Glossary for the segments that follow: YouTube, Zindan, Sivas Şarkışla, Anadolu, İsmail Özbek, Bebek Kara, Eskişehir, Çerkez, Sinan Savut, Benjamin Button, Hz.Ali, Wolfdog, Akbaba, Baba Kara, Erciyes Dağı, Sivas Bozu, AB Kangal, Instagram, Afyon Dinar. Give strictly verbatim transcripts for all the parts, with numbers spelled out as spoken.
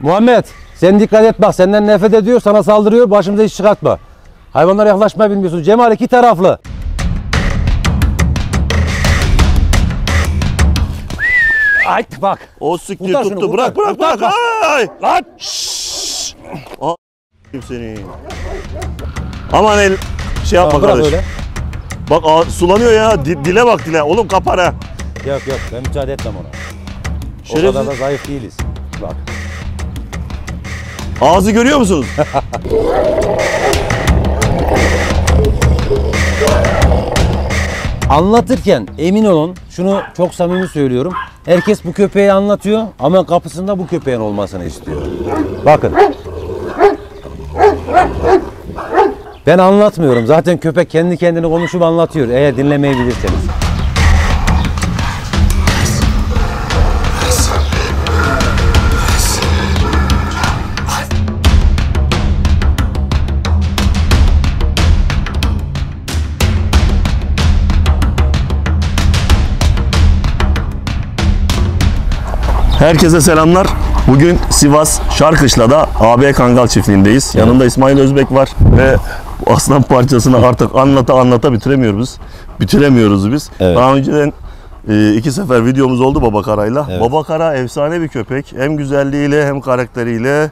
Muhammed, sen dikkat et bak, senden nefret ediyor, sana saldırıyor, başımıza hiç çıkartma. Hayvanlara yaklaşmayı bilmiyorsun. Cemal iki taraflı. Ay bak. O siktir tuttu, şunu, bırak, bırak, bırak, bırak. Ay. Lan. Şşşş. A**yim seni. Aman el, şey yapma tamam, kardeş. Bak a, sulanıyor ya, D dile bak dile. Oğlum kapar ha. Yok yok, ben müsaade etmem ona. Şerefsiz. O kadar da zayıf değiliz. Bak. Ağzı görüyor musunuz? Anlatırken emin olun, şunu çok samimi söylüyorum. Herkes bu köpeği anlatıyor ama kapısında bu köpeğin olmasını istiyor. Bakın. Ben anlatmıyorum. Zaten köpek kendi kendini konuşup anlatıyor. Eğer dinlemeyi bilirseniz. Herkese selamlar. Bugün Sivas Şarkışla'da A B Kangal çiftliğindeyiz. Yanımda İsmail Özbek var ve aslan parçasını artık anlata anlata bitiremiyoruz. Bitiremiyoruz biz. Evet. Daha önceden iki sefer videomuz oldu Baba Kara'yla. Evet. Baba Kara efsane bir köpek. Hem güzelliğiyle hem karakteriyle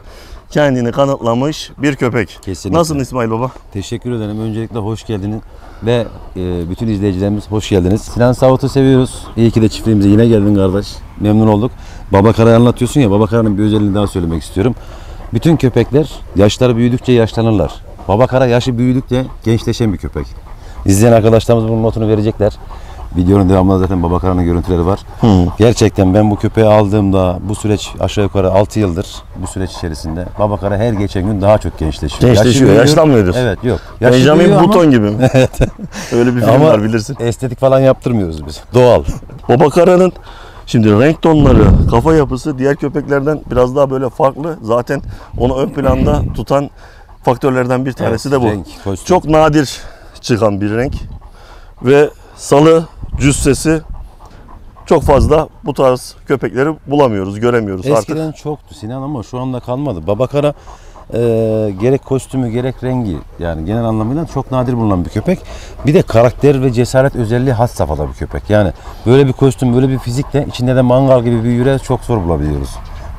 kendini kanıtlamış bir köpek. Kesinlikle. Nasılsın İsmail Baba? Teşekkür ederim. Öncelikle hoş geldiniz ve bütün izleyicilerimiz hoş geldiniz. Sinan Savut'u seviyoruz. İyi ki de çiftliğimize yine geldin kardeş. Memnun olduk. Baba Kara'yı anlatıyorsun ya, Baba Kara'nın bir özelliğini daha söylemek istiyorum. Bütün köpekler yaşları büyüdükçe yaşlanırlar. Baba Kara yaşı büyüdükçe gençleşen bir köpek. İzleyen arkadaşlarımız bunun notunu verecekler. Videonun devamında zaten Baba Kara'nın görüntüleri var. Hı. Gerçekten ben bu köpeği aldığımda bu süreç aşağı yukarı altı yıldır bu süreç içerisinde Baba Kara her geçen gün daha çok gençleşiyor. Gençleşiyor, yaşı yaşlanmıyor diyorsun. Evet, yok. Yaşı Benjamin Button ama... gibi mi? Evet. Öyle bir film ama var bilirsin. Estetik falan yaptırmıyoruz biz. Doğal. Baba Kara'nın şimdi renk tonları, kafa yapısı diğer köpeklerden biraz daha böyle farklı. Zaten onu ön planda tutan faktörlerden bir tanesi evet, de bu. Renk, çok nadir çıkan bir renk ve salı cüssesi çok fazla bu tarz köpekleri bulamıyoruz, göremiyoruz. Eskiden artık. Eskiden çoktu Sinan ama şu anda kalmadı. Baba Kara e, gerek kostümü gerek rengi yani genel anlamıyla çok nadir bulunan bir köpek. Bir de karakter ve cesaret özelliği has safhada bir köpek. Yani böyle bir kostüm, böyle bir fizikle içinde de mangal gibi bir yüreği çok zor bulabiliyoruz.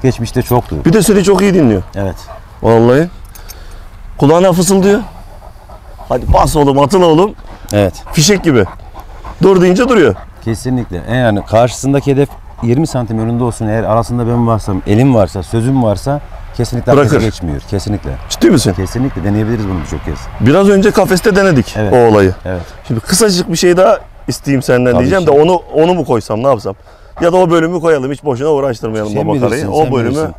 Geçmişte çoktu. Bir de seni çok iyi dinliyor. Evet. Vallahi. Kulağına fısıldıyor. Hadi pas oğlum, atıl oğlum. Evet. Fişek gibi. Dur deyince duruyor. Kesinlikle. Yani karşısındaki hedef yirmi santim önünde olsun, eğer arasında ben varsam, elim varsa, sözüm varsa kesinlikle arkası geçmiyor. Kesinlikle. Ciddi misin? Kesinlikle. Deneyebiliriz bunu birçok kez. Biraz önce kafeste denedik evet, o olayı. Evet. Şimdi kısacık bir şey daha isteyeyim senden tabii diyeceğim ki. De onu onu mu koysam, ne yapsam? Ya da o bölümü koyalım, hiç boşuna uğraştırmayalım sen Baba Kara'yı. O bölümü bilirsin,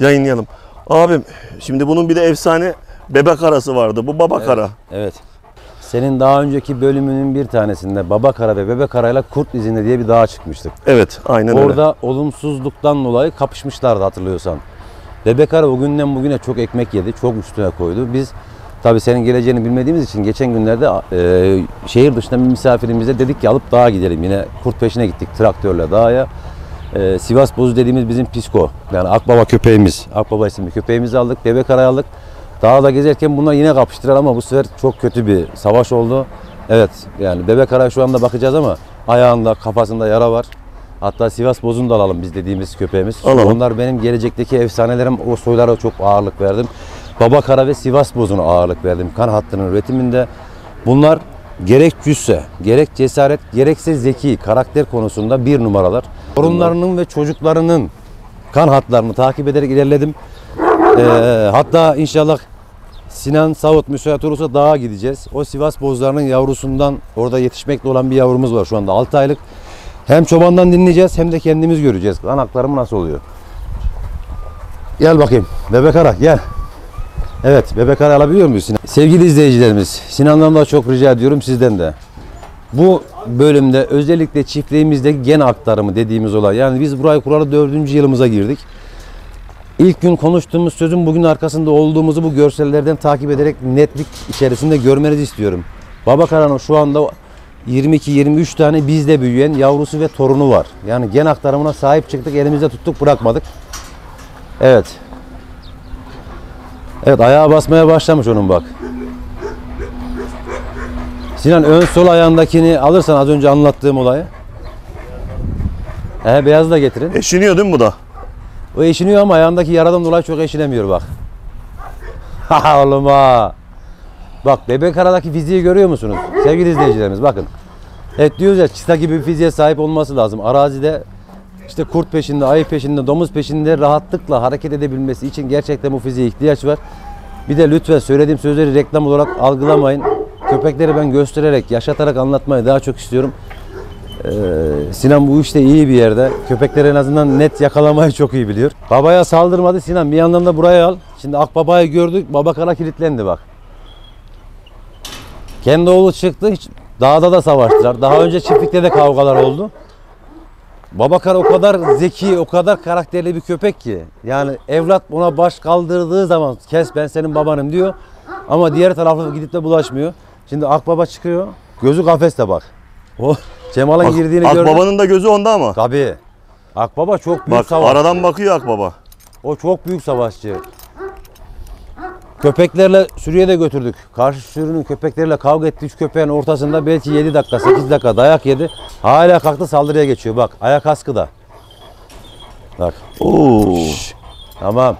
yayınlayalım. Abim şimdi bunun bir de efsane Bebek Kara'sı vardı. Bu Baba evet, Kara. Evet. Senin daha önceki bölümünün bir tanesinde Baba Kara ve Bebek Kara'yla Kurt izinde diye bir dağa çıkmıştık. Evet, aynen orada öyle. Orada olumsuzluktan dolayı kapışmışlardı hatırlıyorsan. Bebek Kara o günden bugüne çok ekmek yedi, çok üstüne koydu. Biz tabii senin geleceğini bilmediğimiz için geçen günlerde e, şehir dışında bir misafirimize dedik ki alıp dağa gidelim. Yine kurt peşine gittik traktörle dağa. E, Sivas Bozu dediğimiz bizim pisko yani Akbaba köpeğimiz. Akbaba isimli köpeğimizi aldık, Bebek Kara'yı aldık. Dağda gezerken bunlar yine kapıştılar ama bu sefer çok kötü bir savaş oldu. Evet yani Bebek Kara'ya şu anda bakacağız ama ayağında kafasında yara var. Hatta Sivas Bozu'nu da alalım biz dediğimiz köpeğimiz. Alalım. Onlar benim gelecekteki efsanelerim, o soylara çok ağırlık verdim. Baba Kara ve Sivas Bozu'na ağırlık verdim kan hattının üretiminde. Bunlar gerek cüsse, gerek cesaret, gerekse zeki, karakter konusunda bir numaralar. Torunlarının ve çocuklarının kan hatlarını takip ederek ilerledim. Ee, hatta inşallah Sinan Savut müsait olursa dağa gideceğiz. O Sivas bozlarının yavrusundan orada yetişmekte olan bir yavrumuz var şu anda altı aylık. Hem çobandan dinleyeceğiz hem de kendimiz göreceğiz. Kanaklarım nasıl oluyor? Gel bakayım Bebek Kara gel. Evet, Bebek Kara alabiliyor muyuz Sinan? Sevgili izleyicilerimiz, Sinan'dan da çok rica ediyorum, sizden de. Bu bölümde özellikle çiftliğimizdeki gen aktarımı dediğimiz olay. Yani biz burayı kuralı dördüncü yılımıza girdik. İlk gün konuştuğumuz sözün bugün arkasında olduğumuzu bu görsellerden takip ederek netlik içerisinde görmenizi istiyorum. Baba Kara'nın şu anda yirmi iki yirmi üç tane bizde büyüyen yavrusu ve torunu var. Yani gen aktarımına sahip çıktık, elimizde tuttuk, bırakmadık. Evet. Evet, ayağa basmaya başlamış onun bak. Sinan, ön sol ayağındakini alırsan az önce anlattığım olayı. He, beyazı da getirin. Eşiniyor değil mi bu da? O eşiniyor ama ayağındaki yaradan dolayı çok eşinemiyor bak. Ha oğlum ha. Bak, Bebek Kara'daki fiziği görüyor musunuz? Sevgili izleyicilerimiz bakın. Evet, diyoruz ya, çita gibi bir fiziğe sahip olması lazım. Arazide işte kurt peşinde, ayı peşinde, domuz peşinde rahatlıkla hareket edebilmesi için gerçekten bu fiziğe ihtiyaç var. Bir de lütfen söylediğim sözleri reklam olarak algılamayın. Köpekleri ben göstererek, yaşatarak anlatmayı daha çok istiyorum. Ee, Sinan bu işte iyi bir yerde. Köpekleri en azından net yakalamayı çok iyi biliyor. Babaya saldırmadı Sinan. Bir yandan da buraya al. Şimdi Akbaba'yı gördük. Baba Kara kilitlendi bak. Kendi oğlu çıktı. Hiç, dağda da savaştılar. Daha önce çiftlikte de kavgalar oldu. Baba Kara o kadar zeki, o kadar karakterli bir köpek ki. Yani evlat ona baş kaldırdığı zaman kes ben senin babanım diyor. Ama diğer tarafta gidip de bulaşmıyor. Şimdi Akbaba çıkıyor. Gözü kafeste bak. O Cemal'ın bak, girdiğini gördüm. Akbaba'nın da gözü onda ama. Tabii. Akbaba çok büyük bak, savaşçı. Aradan bakıyor Akbaba. O çok büyük savaşçı. Köpeklerle sürüye de götürdük. Karşı sürünün köpeklerle kavga ettiği köpeğin ortasında belki yedi dakika sekiz dakika dayak yedi. Hala kalktı saldırıya geçiyor. Bak ayak askıda. Bak. Oo. Şş. Tamam.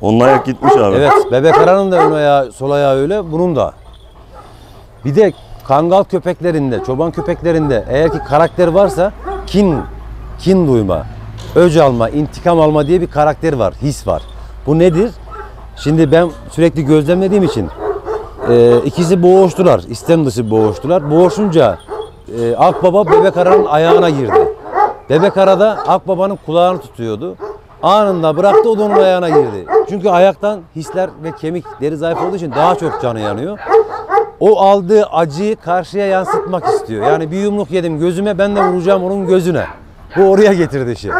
Onun ayak gitmiş abi. Evet. Bebek Kara'nın da ön ayağı, sol ayağı öyle. Bunun da. Bir de kangal köpeklerinde, çoban köpeklerinde eğer ki karakter varsa kin, kin duyma, öc alma, intikam alma diye bir karakter var, his var. Bu nedir? Şimdi ben sürekli gözlemlediğim için e, ikisi boğuştular, istem dışı boğuştular. Boğuşunca e, Akbaba Bebek Kara'nın ayağına girdi. Bebek Kara da Akbaba'nın kulağını tutuyordu. Anında bıraktı, o da onun ayağına girdi. Çünkü ayaktan hisler ve kemik, deri zayıf olduğu için daha çok canı yanıyor. O aldığı acıyı karşıya yansıtmak istiyor. Yani bir yumruk yedim gözüme, ben de vuracağım onun gözüne. Bu oraya getirdi işi.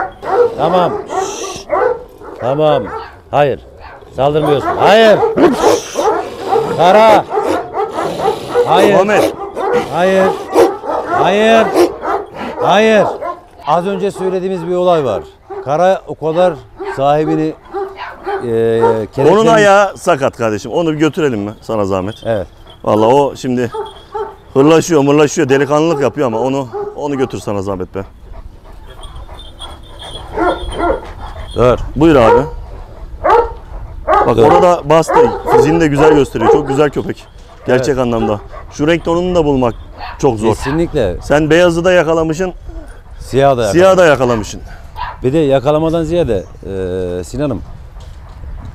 Tamam. Tamam. Hayır. Saldırmıyorsun. Hayır. Kara. Hayır. Hayır. Hayır. Hayır. Hayır. Az önce söylediğimiz bir olay var. Kara o kadar sahibini... E, onun ayağı sakat kardeşim. Onu bir götürelim mi? Sana zahmet. Evet. Vallahi o şimdi hırlaşıyor, mırlaşıyor, delikanlılık yapıyor ama onu onu götür sana zahmet be. Dur. Buyur abi. Bak dur. Orada bastı. Fiziğini de güzel gösteriyor. Çok güzel köpek. Gerçek evet. Anlamda. Şu renk tonunu da bulmak çok zor. Kesinlikle. Sen beyazı da yakalamışsın. Siyah da, siyah da yakalamışsın. Bir de yakalamadan ziyade e, Sinan'ım.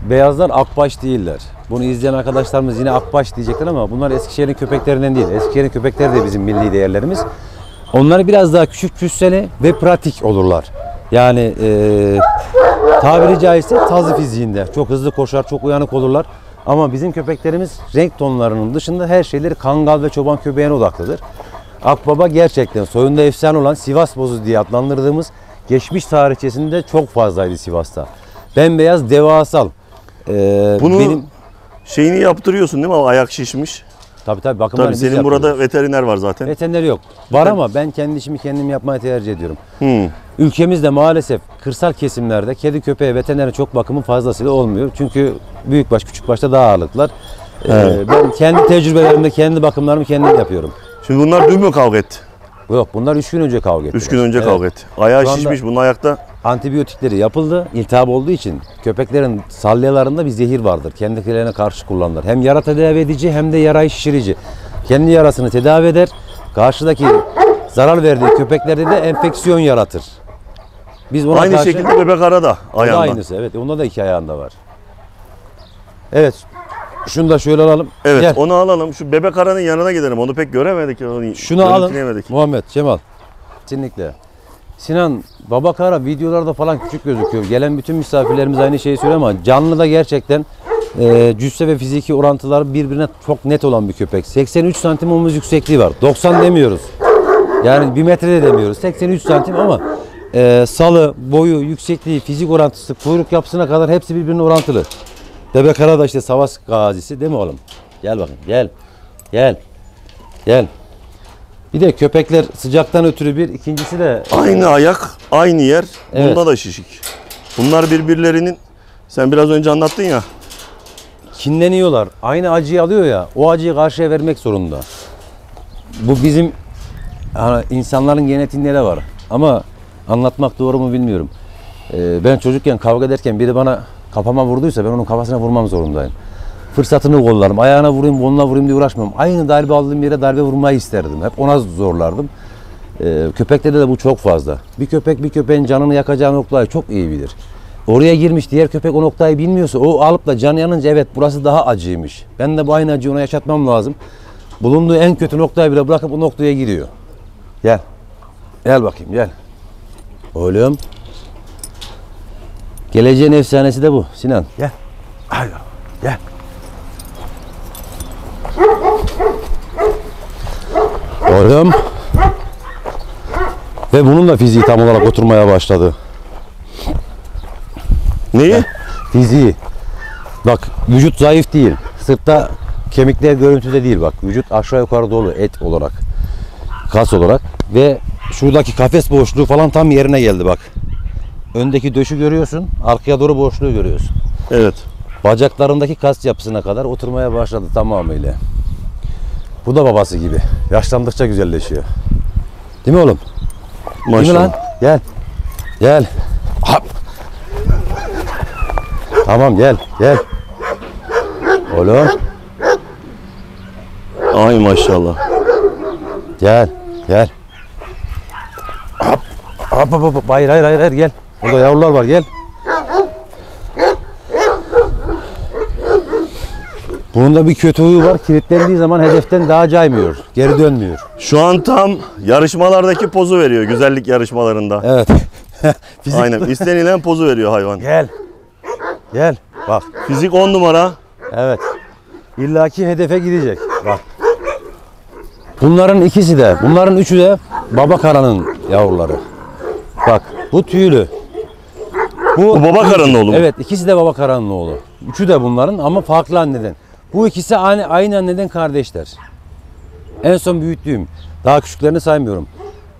Beyazlar akbaş değiller. Bunu izleyen arkadaşlarımız yine akbaş diyecekler ama bunlar Eskişehir'in köpeklerinden değil. Eskişehir'in köpekleri de bizim milli değerlerimiz. Onlar biraz daha küçük cüsseli ve pratik olurlar. Yani e, tabiri caizse tazı fiziğinde. Çok hızlı koşar, çok uyanık olurlar. Ama bizim köpeklerimiz renk tonlarının dışında her şeyleri kangal ve çoban köpeğine odaklıdır. Akbaba gerçekten soyunda efsane olan Sivas Bozu diye adlandırdığımız geçmiş tarihçesinde çok fazlaydı Sivas'ta. Bembeyaz, devasal. Ee, Bunu benim... şeyini yaptırıyorsun değil mi? O ayak şişmiş. Tabii tabii. Bakımlar tabii senin yapıyoruz. Burada veteriner var zaten. Veteriner yok. Var ama ben kendi işimi kendim yapmaya tercih ediyorum. Hmm. Ülkemizde maalesef kırsal kesimlerde kedi köpeğe veterinerin çok bakımı fazlasıyla olmuyor. Çünkü büyükbaş küçükbaşta daha ağırlıklar. Evet. Ee, ben kendi tecrübelerimde kendi bakımlarımı kendim yapıyorum. Şimdi bunlar dün mü kavga etti? Yok, bunlar üç gün önce kavga etti. üç gün önce evet. Kavga etti. Ayağı şişmiş bunun ayakta. Antibiyotikleri yapıldı. İltihap olduğu için köpeklerin salyalarında bir zehir vardır. Kendilerine karşı kullanılır. Hem yara tedavi edici hem de yarayı şişirici. Kendi yarasını tedavi eder. Karşıdaki zarar verdiği köpeklerde de enfeksiyon yaratır. Biz ona aynı karşı... şekilde Bebek Kara da ayağında. Aynısı evet. Onda da iki ayağında var. Evet. Şunu da şöyle alalım. Evet. Gel. Onu alalım. Şu Bebek Kara'nın yanına gidelim. Onu pek göremedik. Onu şunu alın. Muhammed, Cemal. Kesinlikle. Sinan, Baba Kara videolarda falan küçük gözüküyor. Gelen bütün misafirlerimiz aynı şeyi söylüyor ama canlı da gerçekten e, cüsse ve fiziki orantıları birbirine çok net olan bir köpek. seksen üç santim omuz yüksekliği var. doksan demiyoruz. Yani bir metre de demiyoruz. seksen üç santim ama e, salı, boyu, yüksekliği, fizik orantısı, kuyruk yapısına kadar hepsi birbirine orantılı. Bebek Kara da işte savaş gazisi değil mi oğlum? Gel bakayım, gel. Gel. Gel. Bir de köpekler sıcaktan ötürü bir, ikincisi de... Aynı ayak, aynı yer. Evet. Bunda da şişik. Bunlar birbirlerinin, sen biraz önce anlattın ya. Kinleniyorlar. Aynı acıyı alıyor ya, o acıyı karşıya vermek zorunda. Bu bizim yani insanların genetiğinde de var. Ama anlatmak doğru mu bilmiyorum. Ee, ben çocukken kavga ederken biri bana kafama vurduysa ben onun kafasına vurmam zorundayım. Fırsatını kollarım, ayağına vurayım, koluna vurayım diye uğraşmam. Aynı darbe aldığım yere darbe vurmayı isterdim. Hep ona zorlardım. Ee, köpeklerde de bu çok fazla. Bir köpek bir köpeğin canını yakacağı noktayı çok iyi bilir. Oraya girmiş, diğer köpek o noktayı bilmiyorsa o alıp da can yanınca evet burası daha acıymış. Ben de bu aynı acıyı ona yaşatmam lazım. Bulunduğu en kötü noktayı bile bırakıp o noktaya giriyor. Gel. Gel bakayım, gel. Oğlum. Geleceğin efsanesi de bu Sinan. Gel. Hayır. Gel. Oğlum. Ve bunun da fiziği tam olarak oturmaya başladı. Neyi? Fiziği. Bak vücut zayıf değil. Sırtta kemikler görüntüde değil bak. Vücut aşağı yukarı dolu et olarak. Kas olarak. Ve şuradaki kafes boşluğu falan tam yerine geldi bak. Öndeki döşü görüyorsun. Arkaya doğru boşluğu görüyorsun. Evet. Bacaklarındaki kas yapısına kadar oturmaya başladı tamamıyla. Bu da babası gibi. Yaşlandıkça güzelleşiyor. Değil mi oğlum? Maşallah. Değil mi lan? Gel. Gel. Hop. Tamam gel. Gel. Oğlum. Ay maşallah. Gel. Gel. Hop. Hop hop hop. Hayır hayır hayır. hayır. Gel. Burada yavrular var. Gel. Bunun da bir kötü huyu var. Kilitlendiği zaman hedeften daha caymıyor. Geri dönmüyor. Şu an tam yarışmalardaki pozu veriyor. Güzellik yarışmalarında. Evet. Aynen. İstenilen pozu veriyor hayvan. Gel. Gel. Bak. Fizik on numara. Evet. İllaki hedefe gidecek. Bak. Bunların ikisi de, bunların üçü de Baba Kara'nın yavruları. Bak. Bu tüylü. Bu, bu Baba Kara'nın oğlu mu? Evet. İkisi de Baba Kara'nın oğlu. Üçü de bunların ama farklı anneden. Bu ikisi aynı, aynı anneden kardeşler. En son büyüttüğüm. Daha küçüklerini saymıyorum.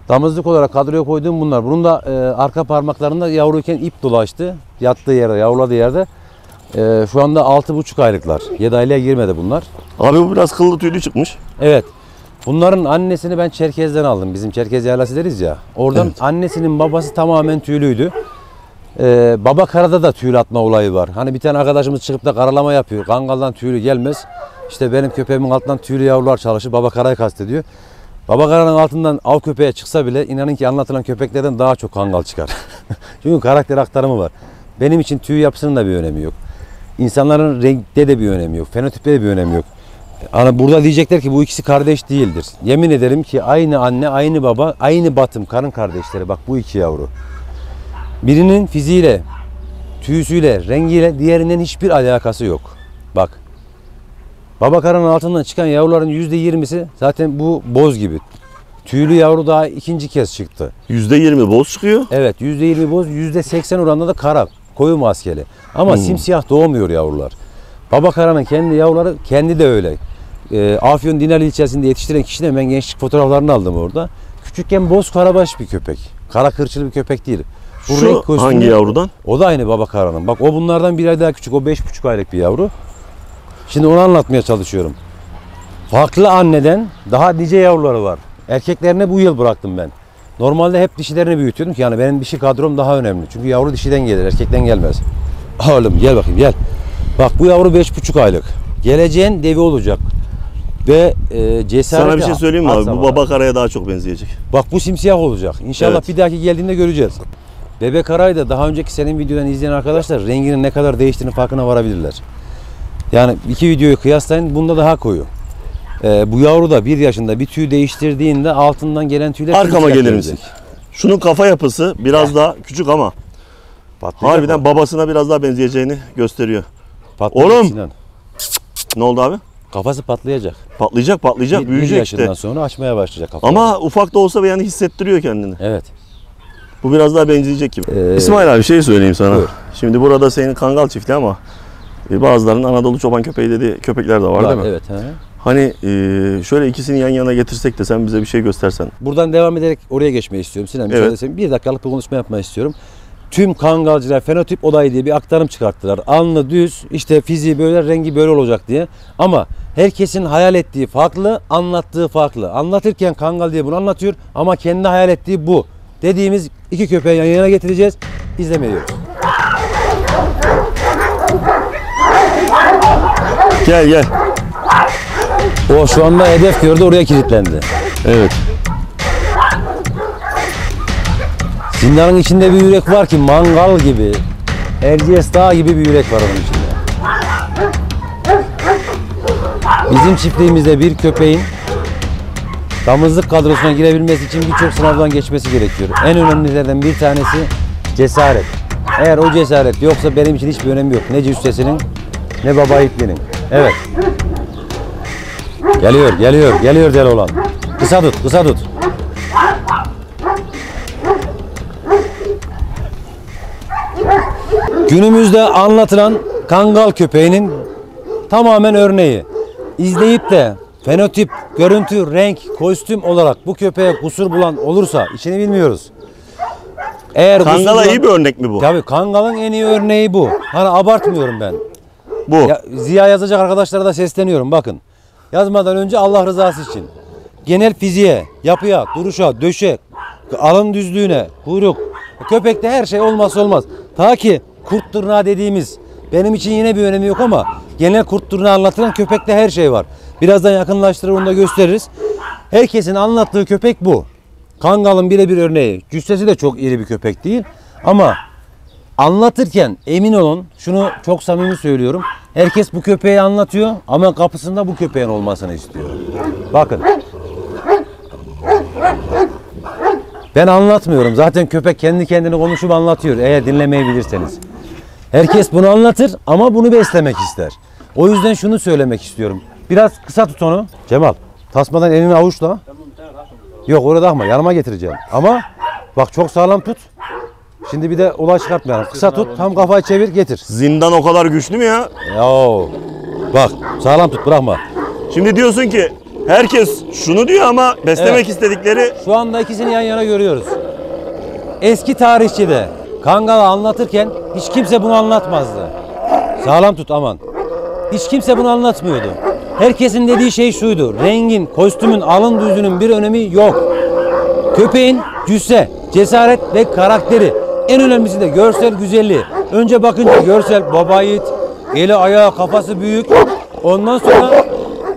Damızlık olarak kadroya koyduğum bunlar. Bunun da e, arka parmaklarında yavruyken ip dolaştı. Yattığı yerde, yavruladığı yerde. E, şu anda altı buçuk aylıklar. yedi aylığa girmedi bunlar. Abi bu biraz kıllı tüylü çıkmış. Evet. Bunların annesini ben Çerkez'den aldım. Bizim Çerkez yaylası deriz ya. Oradan evet. Annesinin babası tamamen tüylüydü. Ee, Baba Kara'da da tüyül atma olayı var. Hani bir tane arkadaşımız çıkıp da karalama yapıyor. Kangal'dan tüyülü gelmez. İşte benim köpeğimin altından tüylü yavrular çalışır. Baba Kara'yı kastediyor. Baba Kara'nın altından av köpeğe çıksa bile inanın ki anlatılan köpeklerden daha çok kangal çıkar. Çünkü karakter aktarımı var. Benim için tüy yapısının da bir önemi yok. İnsanların renkte de bir önemi yok. Fenotipte de bir önemi yok. Yani burada diyecekler ki bu ikisi kardeş değildir. Yemin ederim ki aynı anne, aynı baba, aynı batım karın kardeşleri. Bak bu iki yavru. Birinin fiziğiyle, tüysüyle, rengiyle diğerinin hiçbir alakası yok. Bak. Baba Kara'nın altından çıkan yavruların yüzde yirmisi zaten bu boz gibi. Tüylü yavru daha ikinci kez çıktı. yüzde yirmi boz çıkıyor. Evet yüzde yirmi boz, yüzde seksen oranda da kara, koyu maskeli. Ama hmm. simsiyah doğmuyor yavrular. Baba Kara'nın kendi yavruları kendi de öyle. E, Afyon Dinar ilçesinde yetiştiren kişiden ben gençlik fotoğraflarını aldım orada. Küçükken boz karabaş bir köpek. Kara kırçılı bir köpek değil. Bu şu renk hangi yavrudan? O da aynı Baba Kara'nın. Bak o bunlardan bir ay daha küçük. O beş buçuk aylık bir yavru. Şimdi onu anlatmaya çalışıyorum. Farklı anneden daha nice yavruları var. Erkeklerini bu yıl bıraktım ben. Normalde hep dişilerini büyütüyordum ki yani benim dişi kadrom daha önemli. Çünkü yavru dişiden gelir, erkekten gelmez. Oğlum gel bakayım gel. Bak bu yavru beş buçuk aylık. Geleceğin devi olacak. Ve e, cesaret. Sana bir şey söyleyeyim mi abi? Bu Baba Kara'ya daha çok benzeyecek. Bak bu simsiyah olacak. İnşallah evet. Bir dahaki geldiğinde göreceğiz. Bebek Kara'yı da daha önceki senin videodan izleyen arkadaşlar renginin ne kadar değiştiğini farkına varabilirler. Yani iki videoyu kıyaslayın, bunda daha koyu. Ee, bu yavru da bir yaşında bir tüy değiştirdiğinde altından gelen tüyler... Arkama gelir misin? Şunun kafa yapısı biraz daha küçük ama Patlayacak harbiden mı? Babasına biraz daha benzeyeceğini gösteriyor. Patlayacak oğlum. Sinan. Ne oldu abi? Kafası patlayacak. Patlayacak, patlayacak, bir, büyüyecek. Bir yaşından işte. Sonra açmaya başlayacak kafası. Ama ufak da olsa yani hissettiriyor kendini. Evet. Bu biraz daha benzeyecek gibi. Ee, İsmail abi şey söyleyeyim sana. Buyur. Şimdi burada senin kangal çiftliği ama bazılarının Anadolu çoban köpeği dediği köpekler de var, var değil mi? Evet. He. Hani şöyle ikisini yan yana getirsek de sen bize bir şey göstersen. Buradan devam ederek oraya geçmeyi istiyorum Sinan. Evet. Bir dakikalık bir konuşma yapmayı istiyorum. Tüm kangalcılar fenotip olayı diye bir aktarım çıkarttılar. Alnı düz, işte fiziği böyle, rengi böyle olacak diye. Ama herkesin hayal ettiği farklı, anlattığı farklı. Anlatırken kangal diye bunu anlatıyor ama kendi hayal ettiği bu. Dediğimiz iki köpeği yan yana getireceğiz. İzlemeye diyoruz. Gel gel. O şu anda hedef gördü, oraya kilitlendi. Evet. Zindanın içinde bir yürek var ki mangal gibi, Erciyes Dağı gibi bir yürek var onun içinde. Bizim çiftliğimizde bir köpeğin damızlık kadrosuna girebilmesi için birçok sınavdan geçmesi gerekiyor. En önemlilerden bir tanesi cesaret. Eğer o cesaret yoksa benim için hiçbir önemi yok. Ne cüssesinin ne baba ipliğinin. Evet. Geliyor, geliyor, geliyor deli olan. Kısa tut, kısa tut. Günümüzde anlatılan kangal köpeğinin tamamen örneği. İzleyip de fenotip, görüntü, renk, kostüm olarak bu köpeğe kusur bulan olursa işini bilmiyoruz. Eğer Kangal'a bulan, iyi bir örnek mi bu? Tabii Kangal'ın en iyi örneği bu. Hani abartmıyorum ben. Bu. Ya, Ziya yazacak arkadaşlara da sesleniyorum bakın. Yazmadan önce Allah rızası için. Genel fiziğe, yapıya, duruşa, döşe, alın düzlüğüne, kuyruk. Köpekte her şey olmazsa olmaz. Ta ki kurt tırnağı dediğimiz, benim için yine bir önemi yok ama genel kurt tırnağı anlatılan köpekte her şey var. Birazdan yakınlaştırır, onu da gösteririz. Herkesin anlattığı köpek bu. Kangal'ın birebir örneği. Cüssesi de çok iri bir köpek değil. Ama anlatırken emin olun, şunu çok samimi söylüyorum. Herkes bu köpeği anlatıyor ama kapısında bu köpeğin olmasını istiyor. Bakın. Ben anlatmıyorum. Zaten köpek kendi kendini konuşup anlatıyor. Eğer dinlemeyi bilirseniz. Herkes bunu anlatır ama bunu beslemek ister. O yüzden şunu söylemek istiyorum. Biraz kısa tut onu. Cemal, tasmadan elini avuçla. Yok orada takma. Yanıma getireceğim. Ama bak çok sağlam tut. Şimdi bir de olay çıkartmayalım. Kısa tut. Tam kafayı çevir getir. Zindan o kadar güçlü mü ya? Yo. Bak sağlam tut, bırakma. Şimdi diyorsun ki herkes şunu diyor ama beslemek evet. istedikleri... Şu anda ikisini yan yana görüyoruz. Eski tarihçide Kangal'ı anlatırken hiç kimse bunu anlatmazdı. Sağlam tut aman. Hiç kimse bunu anlatmıyordu. Herkesin dediği şey şuydu. Rengin, kostümün, alın düzünün bir önemi yok. Köpeğin cüsse, cesaret ve karakteri. En önemlisi de görsel güzelliği. Önce bakınca görsel baba yiğit, eli ayağı, kafası büyük. Ondan sonra...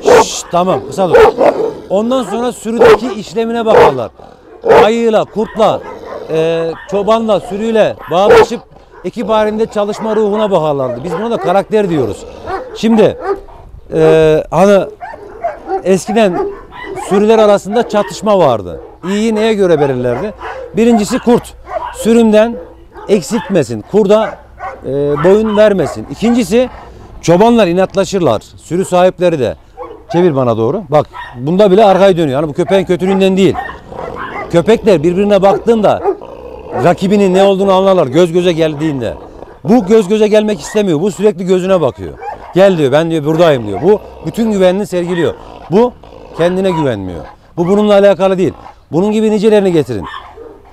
Şşş, tamam kısa dur. Ondan sonra sürüdeki işlemine bakarlar. Ayıyla, kurtla, e, çobanla, sürüyle bağdaşıp ekip halinde çalışma ruhuna bakarlardı. Biz buna da karakter diyoruz. Şimdi e, hani eskiden sürüler arasında çatışma vardı. İyiyi neye göre belirlerdi? Birincisi kurt. Sürümden eksiltmesin. Kurda e, boyun vermesin. İkincisi çobanlar inatlaşırlar. Sürü sahipleri de. Çevir bana doğru. Bak bunda bile arkaya dönüyor. Yani bu köpeğin kötülüğünden değil. Köpekler birbirine baktığında rakibinin ne olduğunu anlarlar göz göze geldiğinde. Bu göz göze gelmek istemiyor. Bu sürekli gözüne bakıyor. Gel diyor, ben diyor buradayım diyor. Bu bütün güvenini sergiliyor. Bu kendine güvenmiyor. Bu bununla alakalı değil. Bunun gibi nicelerini getirin.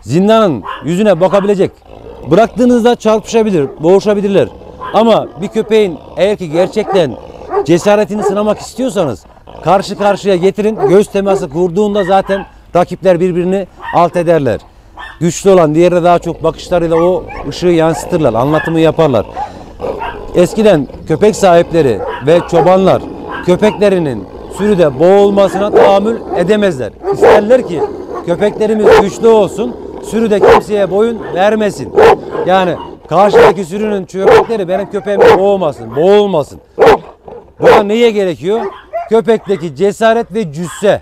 Zindanın yüzüne bakabilecek. Bıraktığınızda çarpışabilir, boğuşabilirler. Ama bir köpeğin eğer ki gerçekten cesaretini sınamak istiyorsanız karşı karşıya getirin. Göz teması kurduğunda zaten rakipler birbirini alt ederler. Güçlü olan diğerine daha çok bakışlarıyla o ışığı yansıtırlar. Anlatımı yaparlar. Eskiden köpek sahipleri ve çobanlar köpeklerinin sürüde boğulmasına tahammül edemezler. İsterler ki köpeklerimiz güçlü olsun, sürüde kimseye boyun vermesin. Yani karşıdaki sürünün köpekleri benim köpeğimi boğmasın, boğulmasın. Buna neye gerekiyor? Köpekteki cesaret ve cüsse.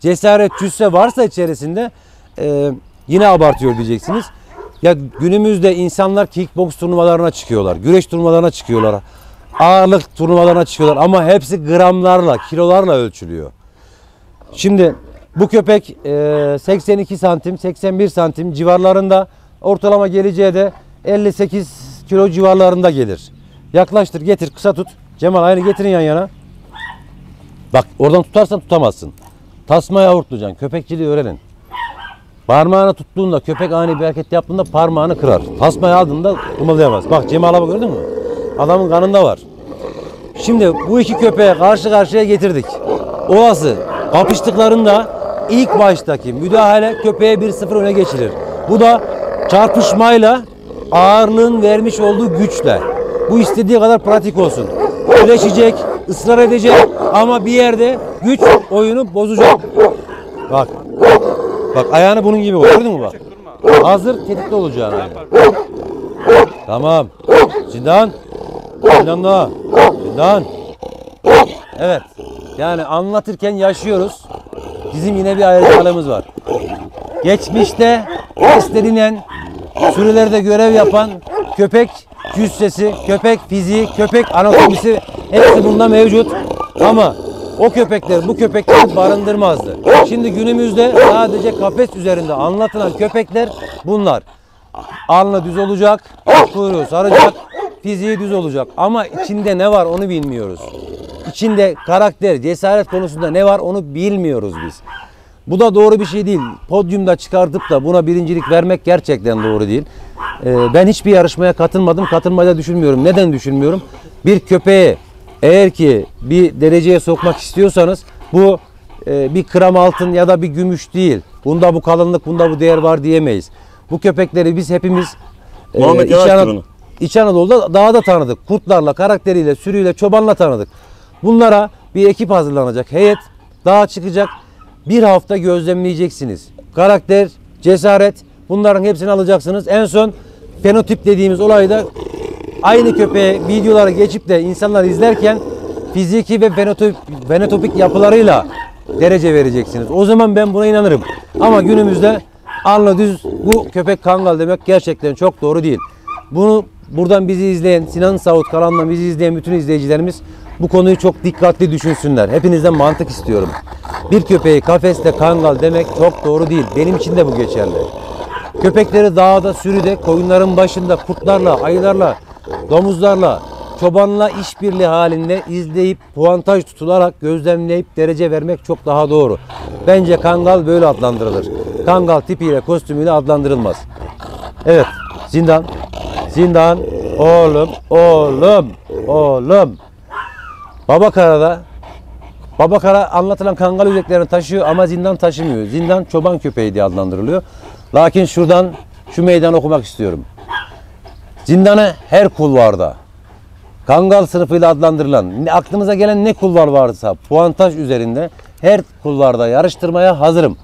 Cesaret, cüsse varsa içerisinde e, yine abartıyor diyeceksiniz. Ya günümüzde insanlar kickbox turnuvalarına çıkıyorlar. Güreş turnuvalarına çıkıyorlar. ağırlık turnuvalarına çıkıyorlar ama hepsi gramlarla, kilolarla ölçülüyor. Şimdi bu köpek seksen iki santim, seksen bir santim civarlarında, ortalama geleceğe de elli sekiz kilo civarlarında gelir. Yaklaştır, getir, kısa tut. Cemal aynı getirin yan yana. Bak oradan tutarsan tutamazsın. Tasmaya avurtlayacaksın. Köpekçiliği öğrenin. Parmağını tuttuğunda, köpek ani bir hareket yaptığında parmağını kırar. Tasmayı aldığında kımıldayamaz. Bak Cemal'a bak, gördün mü? Adamın kanında var. Şimdi bu iki köpeği karşı karşıya getirdik. Olası kapıştıklarında ilk baştaki müdahale köpeğe bir sıfır öne geçirir. Bu da çarpışmayla, ağırlığın vermiş olduğu güçle. Bu istediği kadar pratik olsun. Güreşecek, ısrar edecek ama bir yerde güç oyunu bozacak. Bak. Bak ayağını bunun gibi koy. Gördün mü bak? Hazır tetikte olacağını. Yani. Tamam. Zindan. Zindan da. Zindan. Evet. Yani anlatırken yaşıyoruz. Bizim yine bir ayrıcalığımız var. Geçmişte beslenen, sürülerde görev yapan köpek cüssesi, köpek fiziği, köpek anatomisi hepsi bunda mevcut. Ama o köpekler bu köpekleri barındırmazdı. Şimdi günümüzde sadece kafes üzerinde anlatılan köpekler bunlar. Alnı düz olacak, kuyruğu saracak, fiziği düz olacak. Ama içinde ne var onu bilmiyoruz. İçinde karakter, cesaret konusunda ne var onu bilmiyoruz biz. Bu da doğru bir şey değil. Podyumda çıkartıp da buna birincilik vermek gerçekten doğru değil. Ee, ben hiçbir yarışmaya katılmadım. Katılmayı da düşünmüyorum. Neden düşünmüyorum? Bir köpeği eğer ki bir dereceye sokmak istiyorsanız bu e, bir gram altın ya da bir gümüş değil. Bunda bu kalınlık, bunda bu değer var diyemeyiz. Bu köpekleri biz hepimiz e, İç, Anad İç Anadolu'da daha da tanıdık. Kurtlarla, karakteriyle, sürüyle, çobanla tanıdık. Bunlara bir ekip hazırlanacak. Heyet dağa çıkacak. Bir hafta gözlemleyeceksiniz. Karakter, cesaret, bunların hepsini alacaksınız. En son fenotip dediğimiz olayda aynı köpeğe videoları geçip de insanlar izlerken fiziki ve fenotip, fenotipik yapılarıyla derece vereceksiniz. O zaman ben buna inanırım. Ama günümüzde alnı düz bu köpek kangal demek gerçekten çok doğru değil. Bunu buradan bizi izleyen, Sinan Savut kanalından bizi izleyen bütün izleyicilerimiz bu konuyu çok dikkatli düşünsünler. Hepinizden mantık istiyorum. Bir köpeği kafeste kangal demek çok doğru değil. Benim için de bu geçerli. Köpekleri dağda, sürüde, koyunların başında, kurtlarla, ayılarla, domuzlarla, çobanla işbirliği halinde izleyip, puantaj tutularak, gözlemleyip derece vermek çok daha doğru. Bence kangal böyle adlandırılır. Kangal tipiyle, kostümüyle adlandırılmaz. Evet, Zindan. Zindan. Oğlum, oğlum, oğlum. Baba Kara'da, Baba Kara anlatılan kangal yüreklerini taşıyor ama Zindan taşımıyor. Zindan çoban köpeği diye adlandırılıyor. Lakin şuradan şu meydan okumak istiyorum. Zindan'ı her kulvarda, kangal sınıfıyla adlandırılan, aklınıza gelen ne kulvar varsa puantaj üzerinde her kulvarda yarıştırmaya hazırım.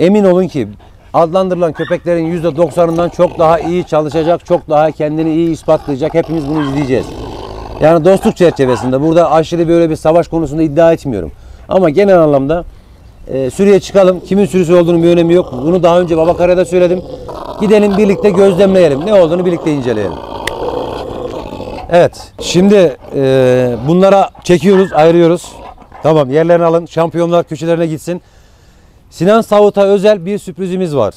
Emin olun ki adlandırılan köpeklerin yüzde doksanından çok daha iyi çalışacak, çok daha kendini iyi ispatlayacak. Hepimiz bunu izleyeceğiz. Yani dostluk çerçevesinde burada aşırı böyle bir savaş konusunda iddia etmiyorum. Ama genel anlamda e, sürüye çıkalım. Kimin sürüsü olduğunun bir önemi yok. Bunu daha önce Baba Kara'da söyledim. Gidelim birlikte gözlemleyelim. Ne olduğunu birlikte inceleyelim. Evet. Şimdi e, bunlara çekiyoruz, ayırıyoruz. Tamam, yerlerini alın. Şampiyonlar köşelerine gitsin. Sinan Savut'a özel bir sürprizimiz var.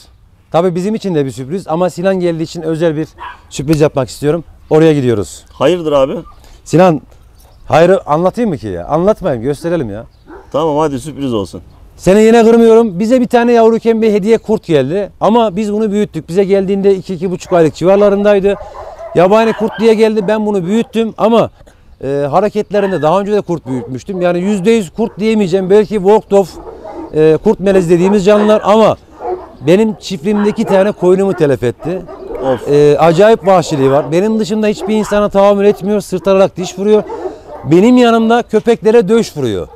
Tabii bizim için de bir sürpriz ama Sinan geldiği için özel bir sürpriz yapmak istiyorum. Oraya gidiyoruz. Hayırdır abi? Sinan, hayrı anlatayım mı ki ya? Anlatmayayım, gösterelim ya. Tamam, hadi sürpriz olsun. Seni yine kırmıyorum. Bize bir tane yavruken bir hediye kurt geldi. Ama biz bunu büyüttük. Bize geldiğinde iki iki buçuk aylık civarlarındaydı. Yabani kurt diye geldi. Ben bunu büyüttüm ama e, hareketlerinde daha önce de kurt büyütmüştüm. Yani yüzde yüz kurt diyemeyeceğim. Belki Wolfdog, e, kurt melezi dediğimiz canlılar ama benim çiftliğimdeki tane koyunumu telef etti. Ee, acayip vahşiliği var. Benim dışında hiçbir insana tahammül etmiyor. Sırtararak diş vuruyor. Benim yanımda köpeklere döş vuruyor.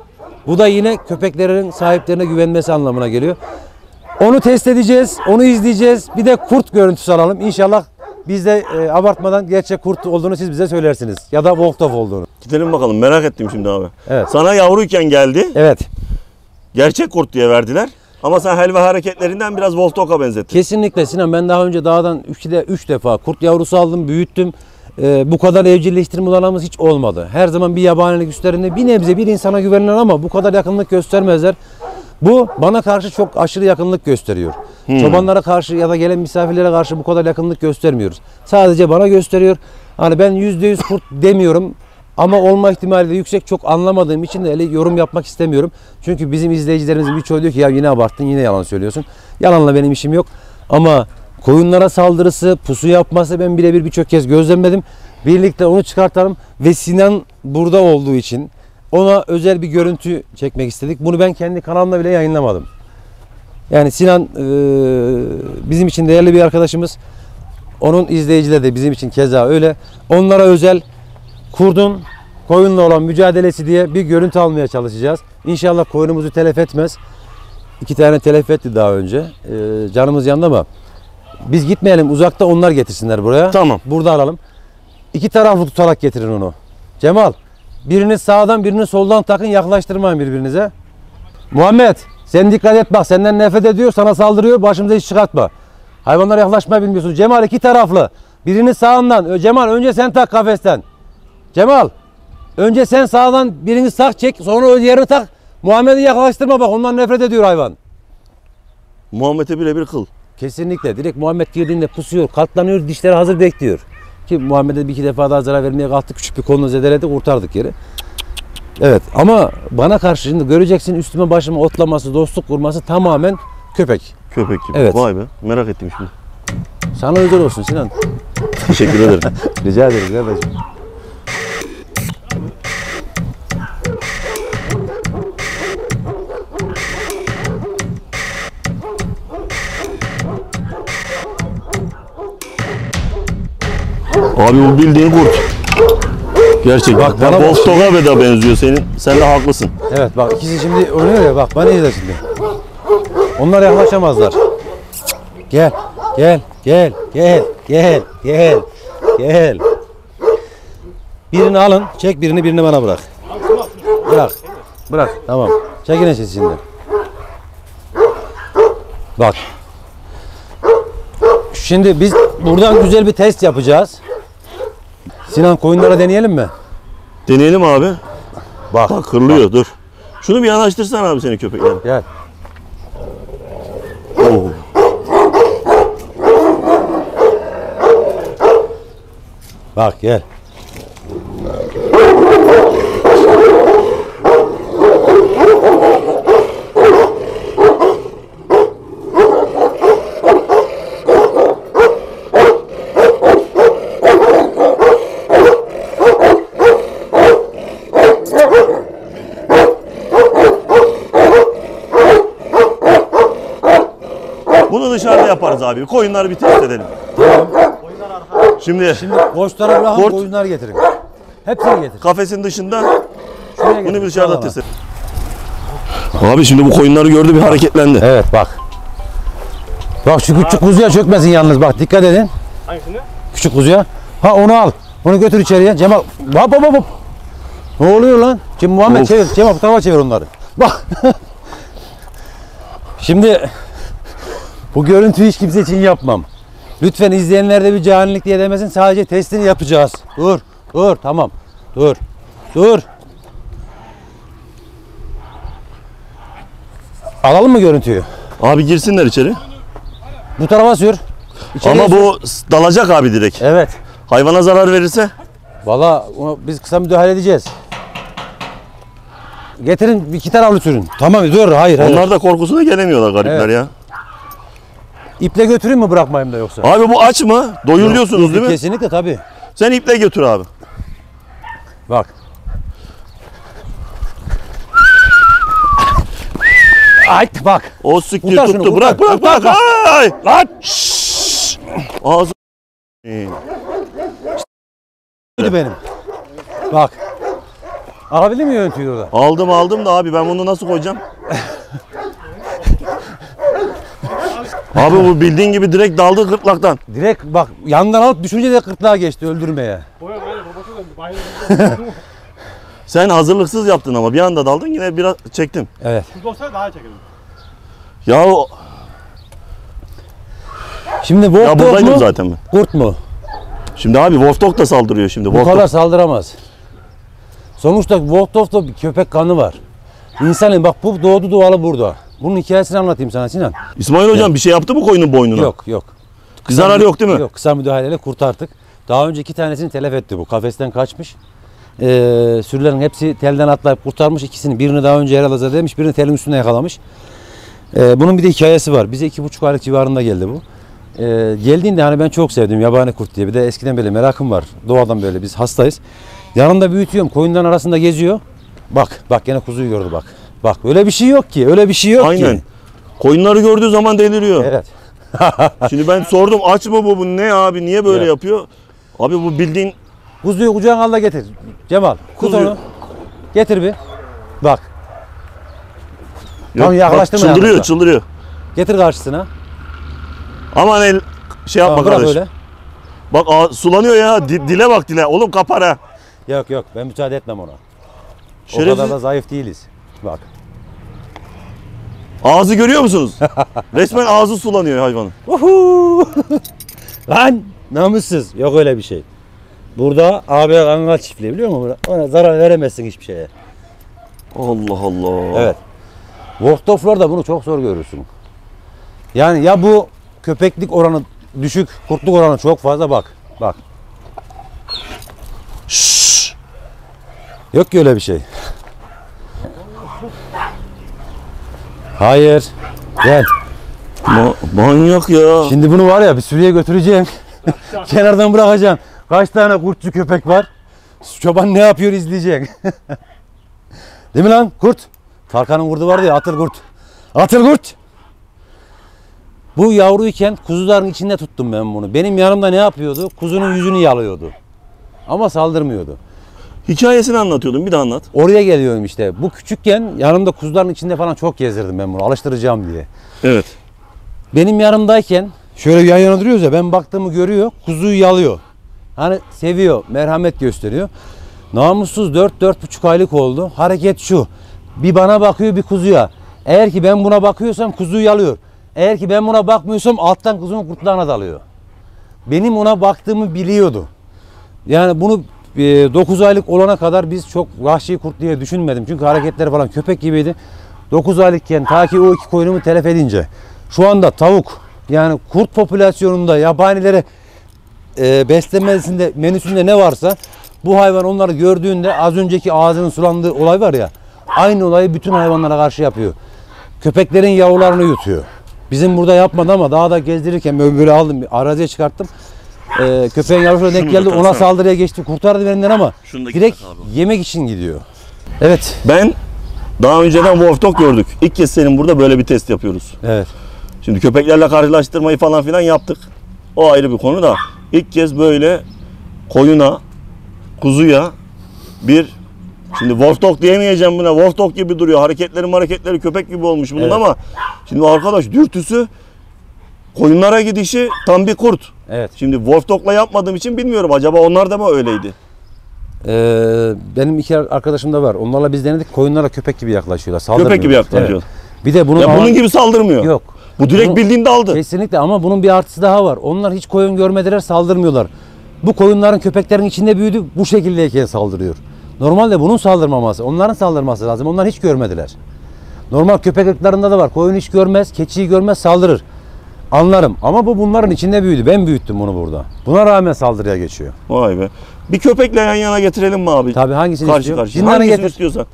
Bu da yine köpeklerin sahiplerine güvenmesi anlamına geliyor. Onu test edeceğiz. Onu izleyeceğiz. Bir de kurt görüntüsü alalım. İnşallah biz de e, abartmadan gerçek kurt olduğunu siz bize söylersiniz. Ya da Wolfdog olduğunu. Gidelim bakalım. Merak ettim şimdi abi. Evet. Sana yavruyken geldi. Evet. Gerçek kurt diye verdiler. Ama sen helva hareketlerinden biraz Wolfdog'a benzettin. Kesinlikle Sinan. Ben daha önce dağdan üç defa kurt yavrusu aldım, büyüttüm. e, bu kadar evcilleştirme olanımız hiç olmadı. Her zaman bir yabanilik üstlerinde bir nebze bir insana güvenilir ama bu kadar yakınlık göstermezler. Bu bana karşı çok aşırı yakınlık gösteriyor. Hmm. Çobanlara karşı ya da gelen misafirlere karşı bu kadar yakınlık göstermiyoruz. Sadece bana gösteriyor. Hani ben yüzde yüz kurt demiyorum ama olma ihtimali de yüksek. Çok anlamadığım için de yorum yapmak istemiyorum. Çünkü bizim izleyicilerimizin birçoğu diyor ki ya yine abarttın, yine yalan söylüyorsun. Yalanla benim işim yok. Ama koyunlara saldırısı, pusu yapması ben birebir birçok kez gözlemledim. Birlikte onu çıkartalım ve Sinan burada olduğu için ona özel bir görüntü çekmek istedik. Bunu ben kendi kanalımda bile yayınlamadım. Yani Sinan e, bizim için değerli bir arkadaşımız. Onun izleyicileri de bizim için keza öyle. Onlara özel kurdun koyunla olan mücadelesi diye bir görüntü almaya çalışacağız. İnşallah koyunumuzu telef etmez. İki tane telef etti daha önce. E, canımız yandı ama biz gitmeyelim, uzakta onlar getirsinler buraya. Tamam. Burada alalım. İki taraflı tutarak getirin onu. Cemal, birini sağdan birini soldan takın, yaklaştırmayın birbirinize. Muhammed, sen dikkat et bak, senden nefret ediyor, sana saldırıyor, başımıza hiç çıkartma. Hayvanlara yaklaşmayı bilmiyorsun. Cemal, iki taraflı. Birini sağından. Cemal, önce sen tak kafesten. Cemal, önce sen sağdan birini tak çek, sonra diğerini tak. Muhammed'i yaklaştırma bak, ondan nefret ediyor hayvan. Muhammed'e birebir kıl. Kesinlikle. Direkt Muhammed girdiğinde pusuyor, katlanıyor, dişleri hazır bekliyor. Ki Muhammed'e bir iki defa daha zarar vermeye kalktık. Küçük bir kolunu zedeledi, kurtardık yeri. Evet ama bana karşı şimdi göreceksin üstüme başıma otlaması, dostluk kurması tamamen köpek. Köpek gibi. Evet. Vay be, merak ettim şimdi. Sana özel olsun Sinan. Teşekkür ederim. Rica ederiz kardeşim. Abi bu bildiğin kurt. Gerçekten. Bak bana Wolfdog'a beda benziyor senin. Sen de haklısın. Evet bak, ikisi şimdi oynuyor ya, bak bana izle şimdi. Onlar yaklaşamazlar. Gel, gel, gel, gel, gel, gel, gel. Birini alın, çek birini, birini bana bırak. Bırak, bırak. Tamam. Çekin siz şimdi. Bak. Şimdi biz buradan güzel bir test yapacağız. Sinan, koyunlara deneyelim mi? Deneyelim abi. Bak, bak kırılıyor, bak. Dur. Şunu bir yanaştırsan abi senin köpekler. Gel. Oo. Bak gel. Dışarıda yaparız abi. Koyunları bir test edelim. Tamam. Şimdi Şimdi koçlara bırakın, kort, koyunlar getirin. Hepsini getirin. Kafesin dışında şuraya bunu bir dışarıda test edelim. Abi şimdi bu koyunları gördü, bir hareketlendi. Evet bak. Bak şu küçük kuzuya çökmesin yalnız, bak dikkat edin. Hangisini? Küçük kuzuya. Ha onu al. Onu götür içeriye. Cemal. Hop hop hop. Ne oluyor lan? Şimdi Muhammed of. Çevir. Cemal bu tarafa çevir onları. Bak. Şimdi bu görüntüyü hiç kimse için yapmam. Lütfen izleyenler de bir canilik diye demesin. Sadece testini yapacağız. Dur, dur, tamam. Dur, dur. Alalım mı görüntüyü? Abi girsinler içeri. Bu tarafa sür. İçeriye ama sür. Bu dalacak abi direkt. Evet. Hayvana zarar verirse? Valla biz kısa müdahale edeceğiz. Getirin, iki taraflı sürün. Tamam, dur, hayır. Onlar hayır. Da korkusuna gelemiyorlar garipler, evet. Ya. İple götüreyim mi, bırakmayayım da yoksa? Abi bu aç mı? Doyuruyorsunuz yok, değil mi? Kesinlikle tabii. Sen iple götür abi. Bak. Ay bak. O siktir tuttu. Şunu, bırak bırak bırak. bırak. Ay. Lan. Şşş. Ağzı. Benim. Bak. Alabildin mi yönetiyi orada? Aldım aldım da abi ben bunu nasıl koyacağım? Abi bu bildiğin gibi direkt daldı gırtlaktan. Direkt bak yandan alıp düşünce de gırtlağa geçti öldürmeye. Sen hazırlıksız yaptın ama bir anda daldın, yine biraz çektim. Evet. Olsa daha çekelim. Ya o... Şimdi bu ya buradaydım zaten ben. Kurt mu? Şimdi abi Wolfdog da saldırıyor şimdi. Bu Wolfdog kadar saldıramaz. Sonuçta Wolfdog'da bir köpek kanı var. İnsanın bak bu doğdu doğalı burada. Bunun hikayesini anlatayım sana Sinan. İsmail hocam evet. Bir şey yaptı mı koyunun boynuna? Yok yok. Kısa zararı yok değil mi? Yok, kısa müdahaleyle kurtardık. Daha önce iki tanesini telef etti bu. Kafesten kaçmış. Ee, sürülerin hepsi telden atlayıp kurtarmış ikisini. Birini daha önce herhalde demiş, birini telin üstüne yakalamış. Ee, bunun bir de hikayesi var. Bize iki buçuk aylık civarında geldi bu. Ee, geldiğinde hani ben çok sevdim yabani kurt diye. Bir de eskiden böyle merakım var. Doğadan böyle biz hastayız. Yanında büyütüyorum. Koyunların arasında geziyor. Bak, bak yine kuzuyu gördü bak. Bak öyle bir şey yok ki. Öyle bir şey yok Aynen. ki. Aynen. Koyunları gördüğü zaman deliriyor. Evet. Şimdi ben sordum aç mı bu, bu ne abi, niye böyle evet. yapıyor? Abi bu bildiğin... Kuzuyu kucağına al da getir. Cemal, kuzuyu... tut onu. Getir bir. Bak. Yok, tam yaklaştı mı? Çıldırıyor, yanlışla. çıldırıyor. Getir karşısına. Aman el şey yapma tamam, kardeş. Öyle. Bak a, sulanıyor ya, D dile bak dile. Oğlum kapar ha. Yok yok, ben müsaade etmem ona. Şerefsiz. O kadar da zayıf değiliz. Bak. Ağzı görüyor musunuz? Resmen ağzı sulanıyor hayvanın. Lan namussuz. Yok öyle bir şey. Burada A B Kangal çiftliği biliyor musun? Ona zarar veremezsin hiçbir şeye. Allah Allah. Evet. Wolfdog'larda bunu çok zor görürsün. Yani ya bu köpeklik oranı düşük, kurtluk oranı çok fazla bak. Bak. Şşş. Yok ki öyle bir şey. Hayır. Gel. Ma manyak ya. Şimdi bunu var ya bir sürüye götüreceğim. Kenardan bırakacağım. Kaç tane kurtçu köpek var. Çoban ne yapıyor izleyecek. Değil mi lan kurt? Tarkan'ın kurdu vardı ya atıl kurt. Atıl kurt. Bu yavruyken kuzuların içinde tuttum ben bunu. Benim yanımda ne yapıyordu? Kuzunun yüzünü yalıyordu. Ama saldırmıyordu. Hikayesini anlatıyordum, bir de anlat. Oraya geliyorum işte. Bu küçükken yanımda kuzuların içinde falan çok gezdirdim ben bunu. Alıştıracağım diye. Evet. Benim yanımdayken şöyle yan yana duruyoruz ya, ben baktığımı görüyor, kuzuyu yalıyor. Hani seviyor, merhamet gösteriyor. Namussuz dört dört buçuk aylık oldu. Hareket şu. Bir bana bakıyor, bir kuzuya. Eğer ki ben buna bakıyorsam kuzuyu yalıyor. Eğer ki ben buna bakmıyorsam alttan kuzunun kurtlarına dalıyor. Benim ona baktığımı biliyordu. Yani bunu dokuz aylık olana kadar biz çok vahşi kurt diye düşünmedim. Çünkü hareketleri falan köpek gibiydi. dokuz aylıkken ta ki o iki koyunumu telef edince. Şu anda tavuk yani kurt popülasyonunda yabanilere e, beslenmesinde menüsünde ne varsa bu hayvan onları gördüğünde az önceki ağzının sulandığı olay var ya aynı olayı bütün hayvanlara karşı yapıyor. Köpeklerin yavrularını yutuyor. Bizim burada yapmadı ama daha da gezdirirken böyle aldım araziye çıkarttım. Ee, köpeğin yavrusuna denk geldi, ona saldırıya geçti, kurtardı benden ama direkt yemek için gidiyor. Evet. Ben daha önceden Wolfdog gördük. İlk kez senin burada böyle bir test yapıyoruz. Evet. Şimdi köpeklerle karşılaştırmayı falan filan yaptık. O ayrı bir konu da ilk kez böyle koyuna, kuzuya bir şimdi Wolfdog diyemeyeceğim buna. Wolfdog gibi duruyor. Hareketleri hareketleri köpek gibi olmuş bunun evet. ama şimdi arkadaş dürtüsü koyunlara gidişi tam bir kurt. Evet. Şimdi Wolfdog'la yapmadığım için bilmiyorum. Acaba onlar da mı öyleydi? Ee, benim iki arkadaşım da var. Onlarla biz denedik. Koyunlara köpek gibi yaklaşıyorlar. Saldırmıyor. Köpek gibi yaklaşıyor. Evet. Bir de bunun, ya bunun alan... gibi saldırmıyor. Yok. Bu direkt bunun... bildiğinde aldı. Kesinlikle ama bunun bir artısı daha var. Onlar hiç koyun görmediler, saldırmıyorlar. Bu koyunların köpeklerin içinde büyüdü. Bu şekildeyken saldırıyor. Normalde bunun saldırmaması, onların saldırması lazım. Onlar hiç görmediler. Normal köpek ırklarında da var. Koyun hiç görmez, keçiyi görmez, saldırır. Anlarım ama bu bunların içinde büyüdü. Ben büyüttüm bunu burada. Buna rağmen saldırıya geçiyor. Vay be. Bir köpekle yan yana getirelim mi abi? Tabii hangisini karşı istiyor? Karşı. Zindan'ı hangisini getir. istiyorsan.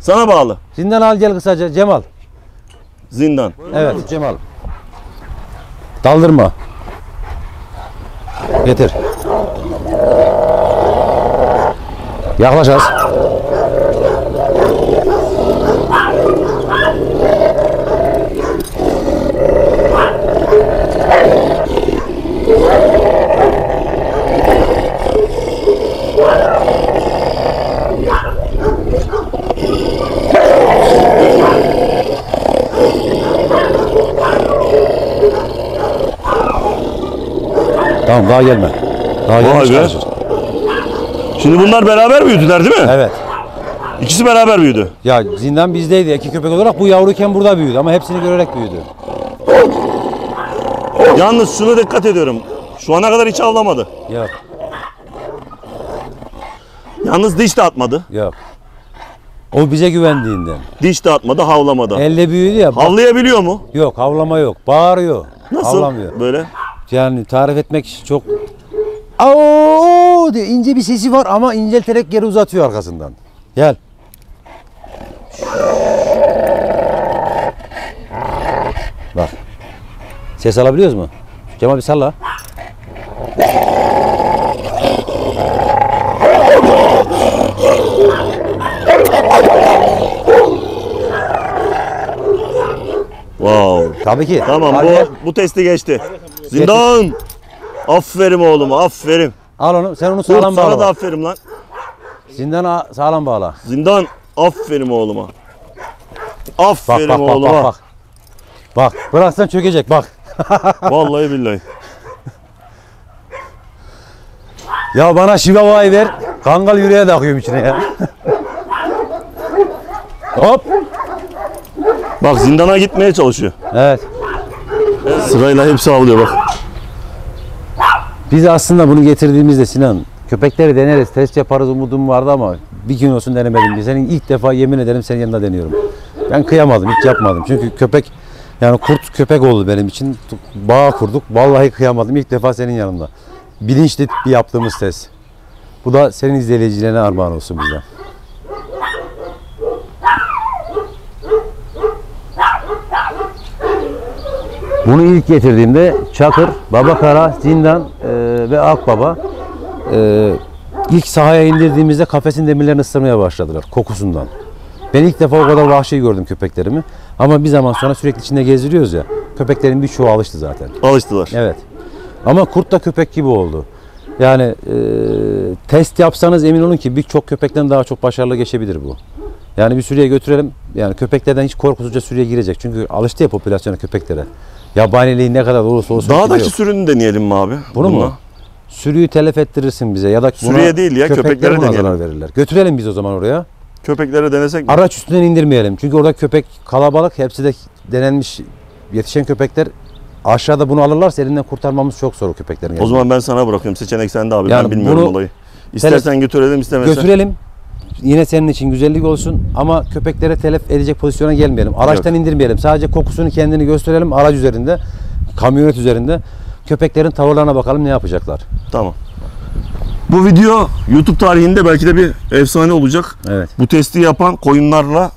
Sana bağlı. Zindan al gel kısaca Cemal. Zindan. Evet Cemal. Daldırma. Getir. Yaklaş az. Tamam daha gelme. Daha gelme. Şimdi bunlar beraber büyüdüler değil mi? Evet. İkisi beraber büyüdü. Ya Zindan bizdeydi iki köpek olarak, bu yavruyken burada büyüdü ama hepsini görerek büyüdü. Yalnız şuna dikkat ediyorum. Şu ana kadar hiç avlamadı. Yok. Yalnız diş de atmadı. Yok. O bize güvendiğinden. Diş de atmadı, havlamadı. Elle büyüdü ya. Havlayabiliyor mu? Yok, havlama yok. Bağırıyor. Nasıl? Havlamıyor. Böyle? Yani tarif etmek çok... Aoo diye ince bir sesi var ama incelterek geri uzatıyor arkasından. Gel. Bak. Ses alabiliyoruz mu? Kemal bir salla. Wow. Tabii ki. Tamam, Hadi. bu bu testi geçti. Zindan. Aferin oğlum, aferin. Al onu, sen onu sağlam bağla. Sana da aferin lan. Zindan'a sağlam bağla. Zindan, aferin oğluma. Aferin bak, bak, oğluma. Bak, bak, bak. Bak, bıraksan çökecek, bak. Vallahi billahi. Ya bana şivavayı ver, kangal yüreğe takıyorum içine ya. Hop. Bak, Zindan'a gitmeye çalışıyor. Evet. Evet. Sırayla hepsi avlıyor bak. Biz aslında bunu getirdiğimizde Sinan, köpekleri deneriz, test yaparız umudum vardı ama bir gün olsun denemedim diye. Senin ilk defa yemin ederim senin yanında deniyorum. Ben kıyamadım, hiç yapmadım. Çünkü köpek, yani kurt köpek oldu benim için. Bağ kurduk, vallahi kıyamadım. İlk defa senin yanında. Bilinçli bir yaptığımız test. Bu da senin izleyicilerine armağan olsun bizden. Bunu ilk getirdiğimde Çakır, Baba Kara, Zindan e, ve Akbaba e, ilk sahaya indirdiğimizde kafesin demirlerini ısırmaya başladılar kokusundan. Ben ilk defa o kadar vahşi gördüm köpeklerimi. Ama bir zaman sonra sürekli içinde gezdiriyoruz ya, köpeklerin birçoğu alıştı zaten. Alıştılar. Evet. Ama kurt da köpek gibi oldu. Yani e, test yapsanız emin olun ki birçok köpekten daha çok başarılı geçebilir bu. Yani bir sürüye götürelim, yani köpeklerden hiç korkusuzca sürüye girecek. Çünkü alıştı ya popülasyona köpeklere. Yabaniliği ne kadar olursa olsun. Dağdaki sürünü deneyelim mi abi? Bunu Bununla. mu? Sürüyü telef ettirirsin bize ya da sürüye değil ya, köpeklere, köpeklere zarar verirler. Götürelim biz o zaman oraya. Köpeklere denesek mi? Araç üstünden indirmeyelim. Çünkü orada köpek kalabalık, hepsi de denenmiş yetişen köpekler. Aşağıda bunu alırlarsa elinden kurtarmamız çok zor o köpeklerin. O gelmesi. zaman ben sana bırakıyorum. Seçenek sende abi. Yani ben bilmiyorum olayı. İstersen götürelim, istemezsen. Götürelim. Yine senin için güzellik olsun ama köpeklere telef edecek pozisyona gelmeyelim. Araçtan Yok. indirmeyelim. Sadece kokusunu kendini gösterelim araç üzerinde, kamyonet üzerinde. Köpeklerin tavırlarına bakalım ne yapacaklar. Tamam. Bu video YouTube tarihinde belki de bir efsane olacak. Evet. Bu testi yapan koyunlarla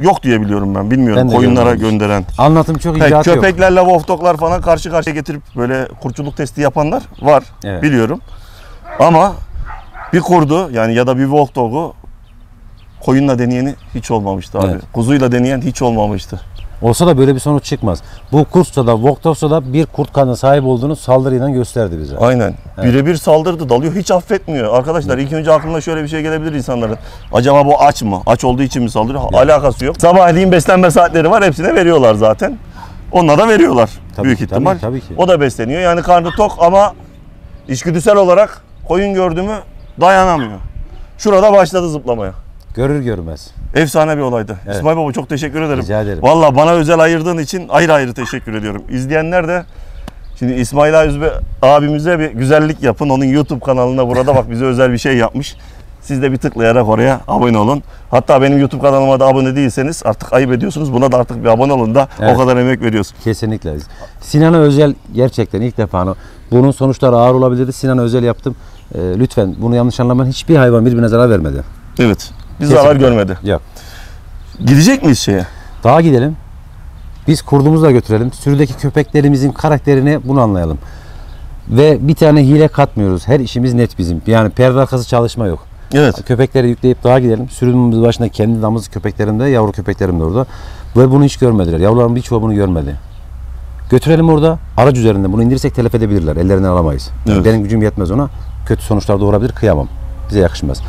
yok diye biliyorum ben. Bilmiyorum. Ben koyunlara gönderen. Anlatım çok icatı yok. Köpeklerle Wolfdoglar falan karşı karşıya getirip böyle kurtçuluk testi yapanlar var. Evet. Biliyorum. Ama bir kurdu yani ya da bir Wolfdog'u koyunla deneyeni hiç olmamıştı abi. Evet. Kuzuyla deneyen hiç olmamıştı. Olsa da böyle bir sonuç çıkmaz. Bu kursta da, Voktos'ta da bir kurt kanına sahip olduğunu saldırıyla gösterdi bize. Aynen. Evet. Birebir saldırdı, dalıyor, hiç affetmiyor. Arkadaşlar evet. ilk önce aklına şöyle bir şey gelebilir insanların. Acaba bu aç mı? Aç olduğu için mi saldırıyor? Evet. Alakası yok. Sabahleyin beslenme saatleri var, hepsine veriyorlar zaten. Onunla da veriyorlar tabii, büyük ihtimal. Tabii, tabii ki. O da besleniyor. Yani karnı tok ama içgüdüsel olarak koyun gördü mü dayanamıyor. Şurada başladı zıplamaya. Görür görmez. Efsane bir olaydı. Evet. İsmail Baba çok teşekkür ederim. Rica ederim. Valla bana özel ayırdığın için ayrı ayrı teşekkür ediyorum. İzleyenler de şimdi İsmail Özbek abimize bir güzellik yapın. Onun YouTube kanalına burada bak bize özel bir şey yapmış. Siz de bir tıklayarak oraya abone olun. Hatta benim YouTube kanalıma da abone değilseniz artık ayıp ediyorsunuz. Buna da artık bir abone olun da evet. o kadar emek veriyorsun. Kesinlikle. Sinan'a özel gerçekten ilk defa bunun sonuçları ağır olabilirdi. Sinan'a özel yaptım. Ee, lütfen bunu yanlış anlamayın. Hiçbir hayvan birbirine zarar vermedi. Evet. Biz zarar görmedi. Yok. Gidecek miyiz şeye? Daha gidelim. Biz kurdumuzu da götürelim. Sürüdeki köpeklerimizin karakterini bunu anlayalım. Ve bir tane hile katmıyoruz. Her işimiz net bizim. Yani perde arkası çalışma yok. Evet. Köpekleri yükleyip daha gidelim. Sürünün başında kendi damızlık köpeklerim de, yavru köpeklerim de orada. Ve bunu hiç görmediler. Yavruların birçoğu bunu görmedi. Götürelim orada. Araç üzerinde bunu indirsek telef edebilirler. Ellerinden alamayız. Evet. Benim gücüm yetmez ona. Kötü sonuçlar doğurabilir. Kıyamam. Bize yakışmaz.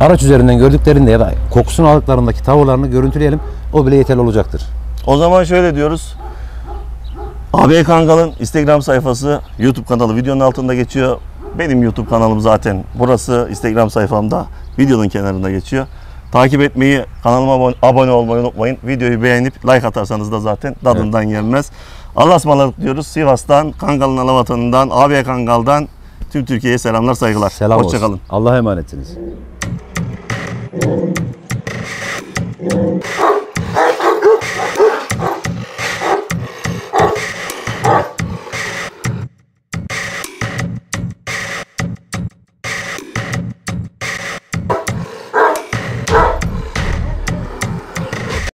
Araç üzerinden gördüklerinde ya da kokusunu aldıklarındaki tavırlarını görüntüleyelim. O bile yeterli olacaktır. O zaman şöyle diyoruz. A B Kangal'ın Instagram sayfası, YouTube kanalı videonun altında geçiyor. Benim YouTube kanalım zaten burası. Instagram sayfamda videonun kenarında geçiyor. Takip etmeyi, kanalıma abone olmayı unutmayın. Videoyu beğenip like atarsanız da zaten dadından evet. yenmez. Allah'a ısmarladık diyoruz. Sivas'tan, Kangal'ın Alavatan'ından, A B Kangal'dan tüm Türkiye'ye selamlar, saygılar. Selam Hoşça olsun. Kalın. Allah'a emanetsiniz.